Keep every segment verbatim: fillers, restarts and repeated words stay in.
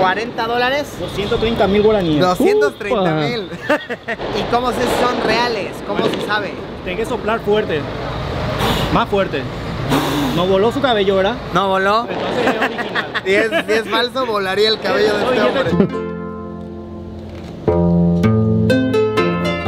cuarenta dólares. doscientos treinta mil guaraníes. doscientos treinta mil. ¿Y cómo se son reales? ¿Cómo bueno, se sabe? Tienes que soplar fuerte. Más fuerte. No voló su cabello, ¿verdad? No voló. Entonces es original. Si es, si es falso, volaría el cabello de este hombre.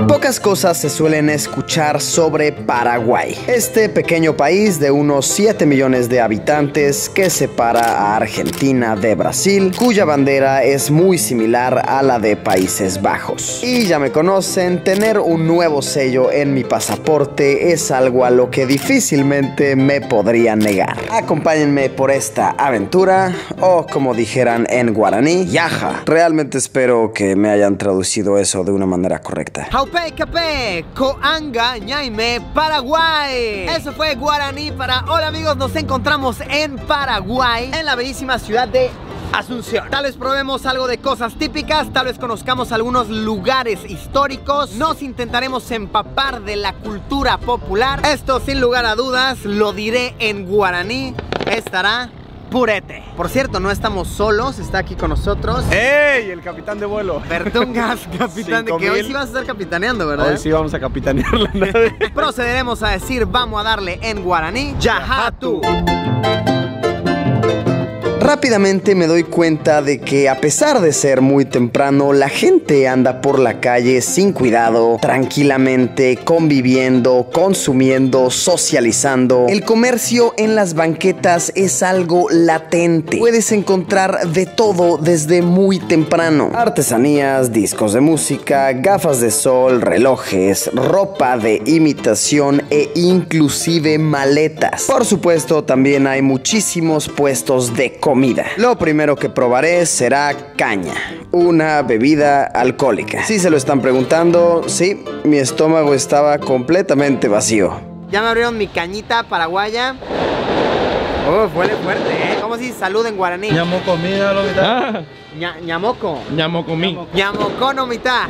Pocas cosas se suelen escuchar sobre Paraguay, este pequeño país de unos siete millones de habitantes que separa a Argentina de Brasil, cuya bandera es muy similar a la de Países Bajos. Y ya me conocen, tener un nuevo sello en mi pasaporte es algo a lo que difícilmente me podría negar. Acompáñenme por esta aventura, o como dijeran en guaraní, yaja. Realmente espero que me hayan traducido eso de una manera correcta. Haupé, capé, coanga, ñaime, Paraguay. Eso fue guaraní para hola amigos, nos encontramos en Paraguay, en la bellísima ciudad de Asunción. Tal vez probemos algo de cosas típicas, tal vez conozcamos algunos lugares históricos, nos intentaremos empapar de la cultura popular. Esto sin lugar a dudas, lo diré en guaraní, estará purete. Por cierto, no estamos solos, está aquí con nosotros. ¡Ey! El capitán de vuelo. Bertungas, capitán de que hoy sí vas a estar capitaneando, ¿verdad? Hoy sí vamos a capitanear la nave. Procederemos a decir, vamos a darle en guaraní, Yahatu. Rápidamente me doy cuenta de que a pesar de ser muy temprano, la gente anda por la calle sin cuidado, tranquilamente, conviviendo, consumiendo, socializando. El comercio en las banquetas es algo latente. Puedes encontrar de todo desde muy temprano. Artesanías, discos de música, gafas de sol, relojes, ropa de imitación e inclusive maletas. Por supuesto, también hay muchísimos puestos de comida. Comida. Lo primero que probaré será caña, una bebida alcohólica. Si se lo están preguntando, sí, mi estómago estaba completamente vacío. Ya me abrieron mi cañita paraguaya. Oh, huele fuerte, ¿eh? ¿Cómo se dice salud en guaraní? Ñamoco, mira lo mitad. Ñamoco. Ñamoco, mi. Ñamoco, no mitad.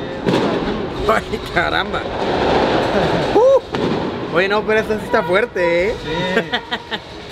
Ay, caramba. Uh. Oye, no, pero esta sí está fuerte, ¿eh? Sí.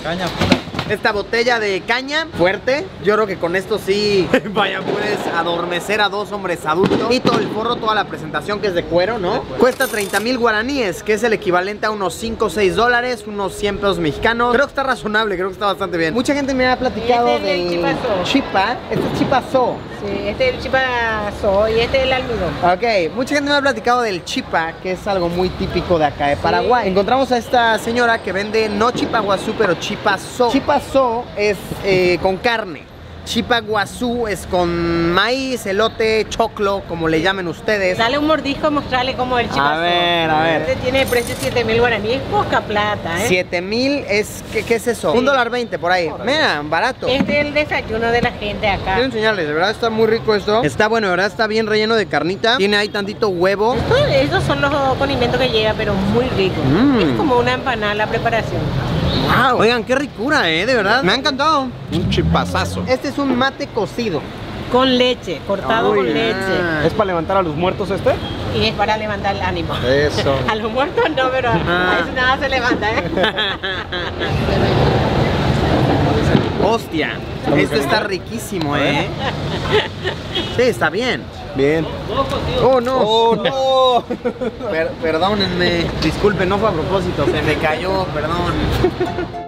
Caña pura. Esta botella de caña, fuerte. Yo creo que con esto sí, vaya, puedes adormecer a dos hombres adultos. Y todo el forro, toda la presentación que es de cuero, ¿no? De cuero. Cuesta treinta mil guaraníes, que es el equivalente a unos cinco o seis dólares, unos cien pesos mexicanos. Creo que está razonable, creo que está bastante bien. Mucha gente me ha platicado este es del de chipa. Este es chipazo. Sí, este es el chipazo y este es el almidón. Ok, mucha gente me ha platicado del chipa, que es algo muy típico de acá de Paraguay. Sí. Encontramos a esta señora que vende no chipa guasu, pero chipazo. Chipa Chipazo es eh, con carne, chipa guasu es con maíz, elote, choclo, como le llamen ustedes. Dale un mordisco, mostrarle cómo es el chipazo. A ver, a ver. Este tiene el precio de siete mil guaraníes, poca plata, ¿eh? siete mil es, ¿qué, qué es eso? Sí. un dólar veinte por ahí. Por mira, barato. Este es el desayuno de la gente acá. Quiero enseñarles, de verdad está muy rico esto. Está bueno, de verdad está bien relleno de carnita. Tiene ahí tantito huevo. Esto, estos son los condimentos que lleva, pero muy rico. Mm. Es como una empanada la preparación. Wow. Oigan, qué ricura, eh, de verdad. Me ha encantado. Un chipazazo. Este es un mate cocido. Con leche, cortado oh, con yeah. leche. ¿Es para levantar a los muertos este? Y es para levantar el ánimo. Eso. A los muertos no, pero ah. a eso nada se levanta, eh. Hostia, esto está riquísimo, eh. Sí, está bien. Bien. Oh, no. Oh, no. Per perdónenme. Disculpen, no fue a propósito. Se me cayó, perdón.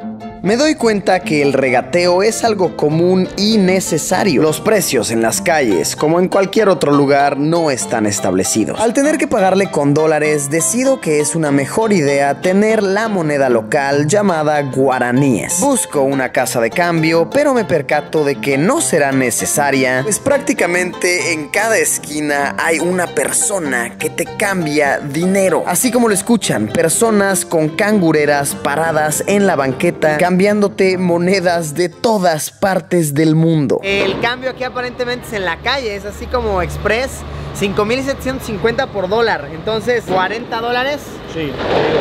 Me doy cuenta que el regateo es algo común y necesario. Los precios en las calles, como en cualquier otro lugar, no están establecidos. Al tener que pagarle con dólares, decido que es una mejor idea tener la moneda local llamada guaraníes. Busco una casa de cambio, pero me percato de que no será necesaria, pues prácticamente en cada esquina hay una persona que te cambia dinero. Así como lo escuchan, personas con cangureras paradas en la banqueta, cambiándote monedas de todas partes del mundo. El cambio aquí aparentemente es en la calle, es así como express, cinco mil setecientos cincuenta por dólar, entonces cuarenta dólares. Sí.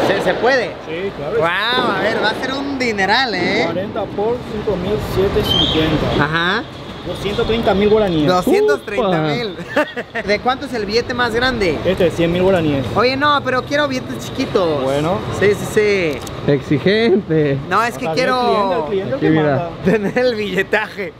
¿Se, se puede? Sí, claro. Wow, a ver, va a ser un dineral, ¿eh? cuarenta por cinco mil setecientos cincuenta. Ajá. doscientos treinta mil guaraníes. doscientos treinta mil. ¿De cuánto es el billete más grande? Este es cien mil guaraníes. Oye, no, pero quiero billetes chiquitos. Bueno. Sí, sí, sí. Exigente. No, es que quiero el cliente, el cliente tener el billetaje.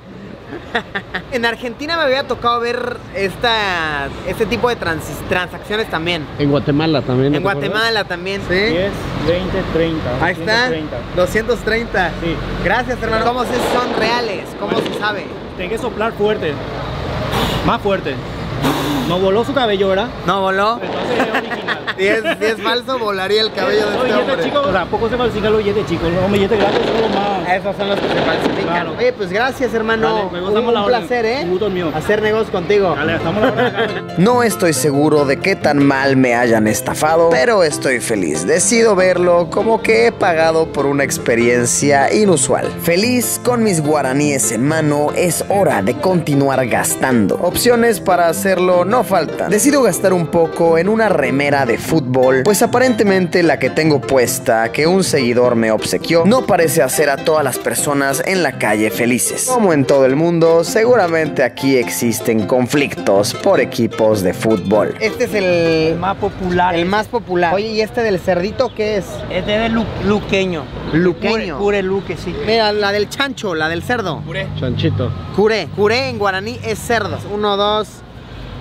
En Argentina me había tocado ver esta, este tipo de trans, transacciones también. En Guatemala también. En Guatemala también. ¿Sí? diez, veinte, treinta. Ahí está. doscientos treinta. Sí. Gracias, hermano. ¿Cómo se son reales? ¿Cómo bueno, se sabe? Tengo que soplar fuerte. Más fuerte. No voló su cabello, ¿verdad? No voló. Entonces es original. Si es, si es falso, volaría el cabello de este hombre. Chico, o sea, poco se falsifican los billetes chicos. Los billetes grandes son los más. Esos son los que se falsifican. Claro. Oye, pues gracias, hermano. Dale, un un la placer, ¿eh? Un gusto mío. Hacer negocios contigo. Dale, estamos la No estoy seguro de qué tan mal me hayan estafado, pero estoy feliz. Decido verlo como que he pagado por una experiencia inusual. Feliz con mis guaraníes en mano, es hora de continuar gastando. Opciones para hacerlo no faltan. Decido gastar un poco en una remera de fútbol, pues aparentemente la que tengo puesta, que un seguidor me obsequió, no parece hacer a todas las personas en la calle felices. Como en todo el mundo, seguramente aquí existen conflictos por equipos de fútbol. Este es el, el más popular. El más popular. Oye, ¿y este del cerdito qué es? Este es del lu luqueño. Luqueño. Curé, luque, sí. Mira, la del chancho, la del cerdo. Curé. Chanchito. Curé. Curé en guaraní es cerdo. Uno, dos...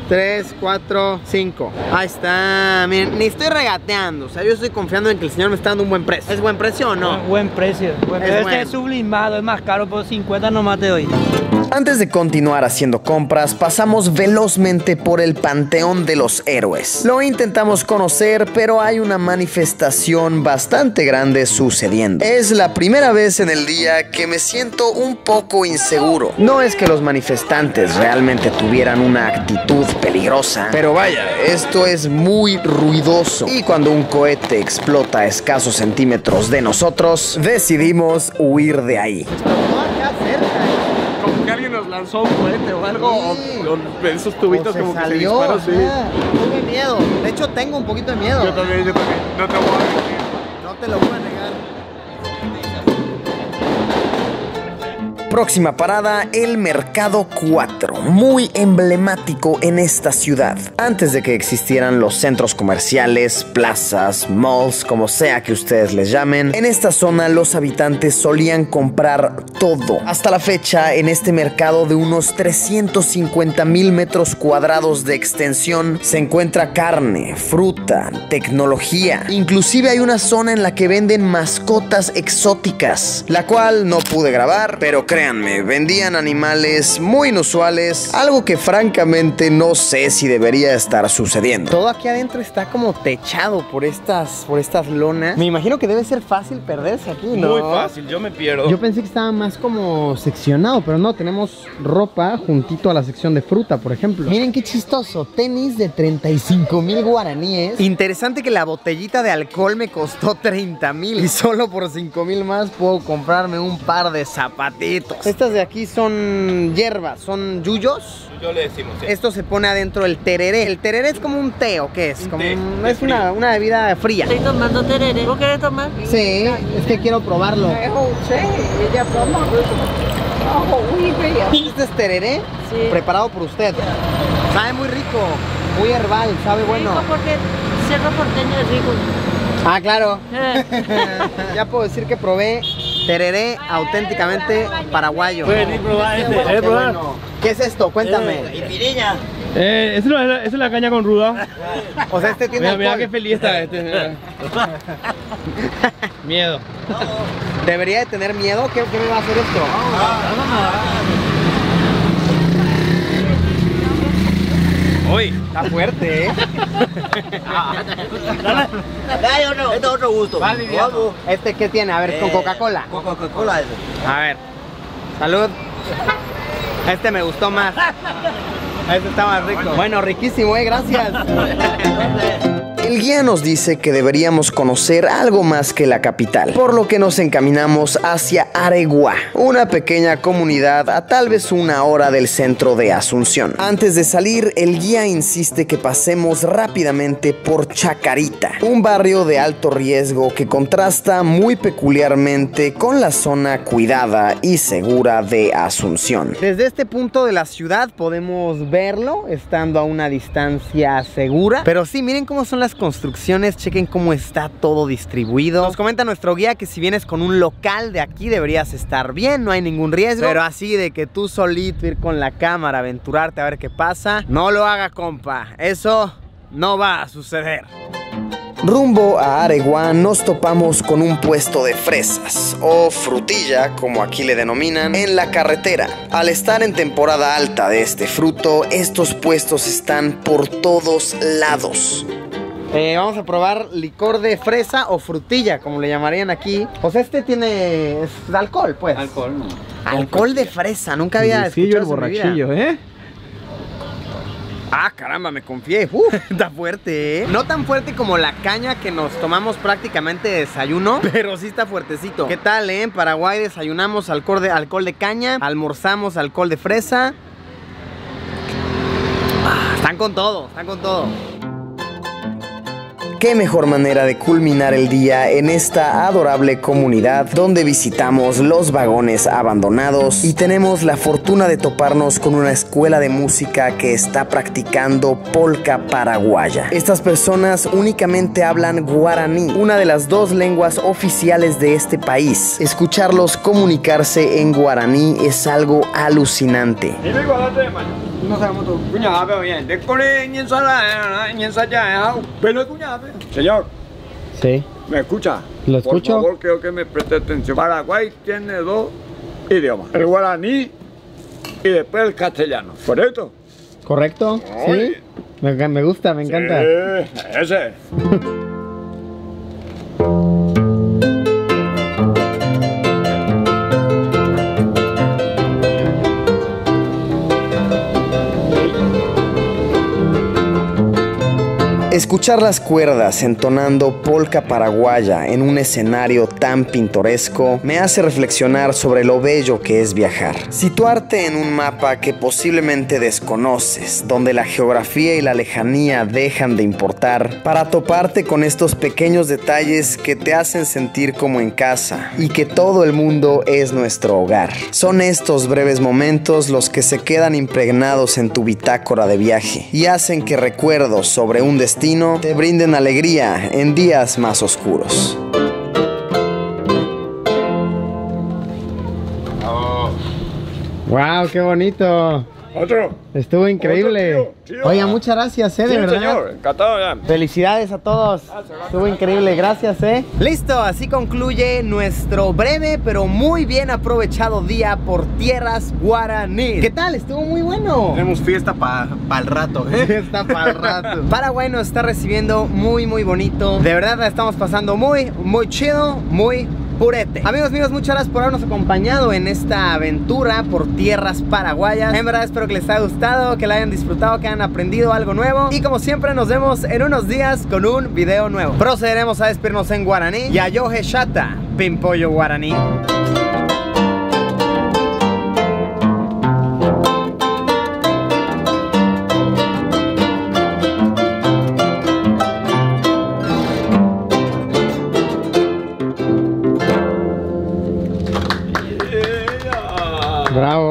tres, cuatro, cinco. Ahí está. Miren, ni estoy regateando. O sea, yo estoy confiando en que el señor me está dando un buen precio. ¿Es buen precio o no? Buen precio. Buen precio. Es este es sublimado, es más caro, por cincuenta nomás te doy. Antes de continuar haciendo compras, pasamos velozmente por el Panteón de los Héroes. Lo intentamos conocer, pero hay una manifestación bastante grande sucediendo. Es la primera vez en el día que me siento un poco inseguro. No es que los manifestantes realmente tuvieran una actitud peligrosa, pero vaya, esto es muy ruidoso. Y cuando un cohete explota a escasos centímetros de nosotros, decidimos huir de ahí. Lanzó un cohete o algo, sí. o, o esos tubitos o se como salió, que se disparó, sí. Tuve miedo, de hecho tengo un poquito de miedo. Yo también, yo también, no te voy a negar. No te lo voy a negar. Próxima parada, el Mercado cuatro, muy emblemático en esta ciudad. Antes de que existieran los centros comerciales, plazas, malls, como sea que ustedes les llamen, en esta zona los habitantes solían comprar todo. Hasta la fecha, en este mercado de unos trescientos cincuenta mil metros cuadrados de extensión, se encuentra carne, fruta, tecnología. Inclusive hay una zona en la que venden mascotas exóticas, la cual no pude grabar, pero créanme, vendían animales muy inusuales, algo que francamente no sé si debería estar sucediendo. Todo aquí adentro está como techado por estas, por estas lonas. Me imagino que debe ser fácil perderse aquí, ¿no? Muy fácil, yo me pierdo. Yo pensé que estaba más como seccionado, pero no, tenemos ropa juntito a la sección de fruta, por ejemplo. Miren qué chistoso, tenis de treinta y cinco mil guaraníes. Interesante que la botellita de alcohol me costó treinta mil y solo por cinco mil más puedo comprarme un par de zapatitos. Estas de aquí son hierbas, son yuyos. Yo le decimos, sí. Esto se pone adentro el tereré. El tereré es como un té, ¿o qué es? Como un, es una, una bebida fría. Estoy tomando tereré. ¿Vos querés tomar? Sí, es que quiero probarlo. Sí, ella probó. Este es tereré, sí, preparado por usted. Sabe muy rico, muy herbal, sabe bueno. Rico porque Cierro Porteño es rico. Ah, claro. Ya puedo decir que probé tereré auténticamente paraguayo. Pueden ir probar este, ¿eh, probar? ¿Qué es esto? Cuéntame. Pirilla. Eh, esa es, la, esa es la caña con ruda. O sea, este tiene mira, mira qué feliz está este. Mira. Miedo. ¿Debería de tener miedo? ¿Qué, qué me va a hacer esto? Uy, está fuerte, ¿eh? Dale o no. Este es otro gusto. Vale, ¿este qué tiene? A ver, eh, con Coca-Cola. Con Coca-Cola eso. A ver. Salud. Este me gustó más. Este está más rico. Bueno, riquísimo, ¿eh? Gracias. El guía nos dice que deberíamos conocer algo más que la capital, por lo que nos encaminamos hacia Areguá, una pequeña comunidad a tal vez una hora del centro de Asunción. Antes de salir, el guía insiste que pasemos rápidamente por Chacarita, un barrio de alto riesgo que contrasta muy peculiarmente con la zona cuidada y segura de Asunción. Desde este punto de la ciudad podemos verlo, estando a una distancia segura, pero sí, miren cómo son las las construcciones, chequen cómo está todo distribuido. Nos comenta nuestro guía que si vienes con un local de aquí deberías estar bien, no hay ningún riesgo. Pero así de que tú solito ir con la cámara, aventurarte a ver qué pasa, no lo haga, compa, eso no va a suceder. Rumbo a Areguá nos topamos con un puesto de fresas, o frutilla como aquí le denominan, en la carretera. Al estar en temporada alta de este fruto, estos puestos están por todos lados. Eh, vamos a probar licor de fresa o frutilla, como le llamarían aquí. Pues este tiene es alcohol, pues. Alcohol, no. Alcohol de fresa, nunca había escuchado el borrachillo, ¿eh? Ah, caramba, me confié. Uf, está fuerte, ¿eh? No tan fuerte como la caña que nos tomamos prácticamente de desayuno, pero sí está fuertecito. ¿Qué tal, eh? En Paraguay desayunamos alcohol de, alcohol de caña, almorzamos alcohol de fresa. Ah, están con todo, están con todo. Qué mejor manera de culminar el día en esta adorable comunidad donde visitamos los vagones abandonados y tenemos la fortuna de toparnos con una escuela de música que está practicando polca paraguaya. Estas personas únicamente hablan guaraní, una de las dos lenguas oficiales de este país. Escucharlos comunicarse en guaraní es algo alucinante. No sabemos todo. Señor. Sí. ¿Me escucha? Lo escucho. Por favor, creo que me preste atención. Paraguay tiene dos idiomas: el guaraní y después el castellano. ¿Correcto? Correcto. Sí. Me, me gusta, me encanta. Sí, ese. Escuchar las cuerdas entonando polca paraguaya en un escenario tan pintoresco me hace reflexionar sobre lo bello que es viajar. Situarte en un mapa que posiblemente desconoces, donde la geografía y la lejanía dejan de importar, para toparte con estos pequeños detalles que te hacen sentir como en casa y que todo el mundo es nuestro hogar. Son estos breves momentos los que se quedan impregnados en tu bitácora de viaje y hacen que recuerdos sobre un destino te brinden alegría en días más oscuros. ¡Wow! ¡Qué bonito! Otro. Estuvo increíble. Otro, tío, tío. Oiga, muchas gracias, eh, sí, de verdad. Señor, encantado, ya. Felicidades a todos. Gracias, estuvo gracias, increíble, gracias, eh. Listo, así concluye nuestro breve pero muy bien aprovechado día por tierras guaraní. ¿Qué tal? Estuvo muy bueno. Tenemos fiesta para pa el rato, ¿eh? Fiesta para el rato. Paraguay nos está recibiendo muy, muy bonito. De verdad la estamos pasando muy, muy chido, muy purete. Amigos míos, muchas gracias por habernos acompañado en esta aventura por tierras paraguayas. En verdad espero que les haya gustado, que la hayan disfrutado, que hayan aprendido algo nuevo. Y como siempre nos vemos en unos días con un video nuevo. Procederemos a despedirnos en guaraní. Y a Yohe Shata, Pimpollo Guaraní. Bravo.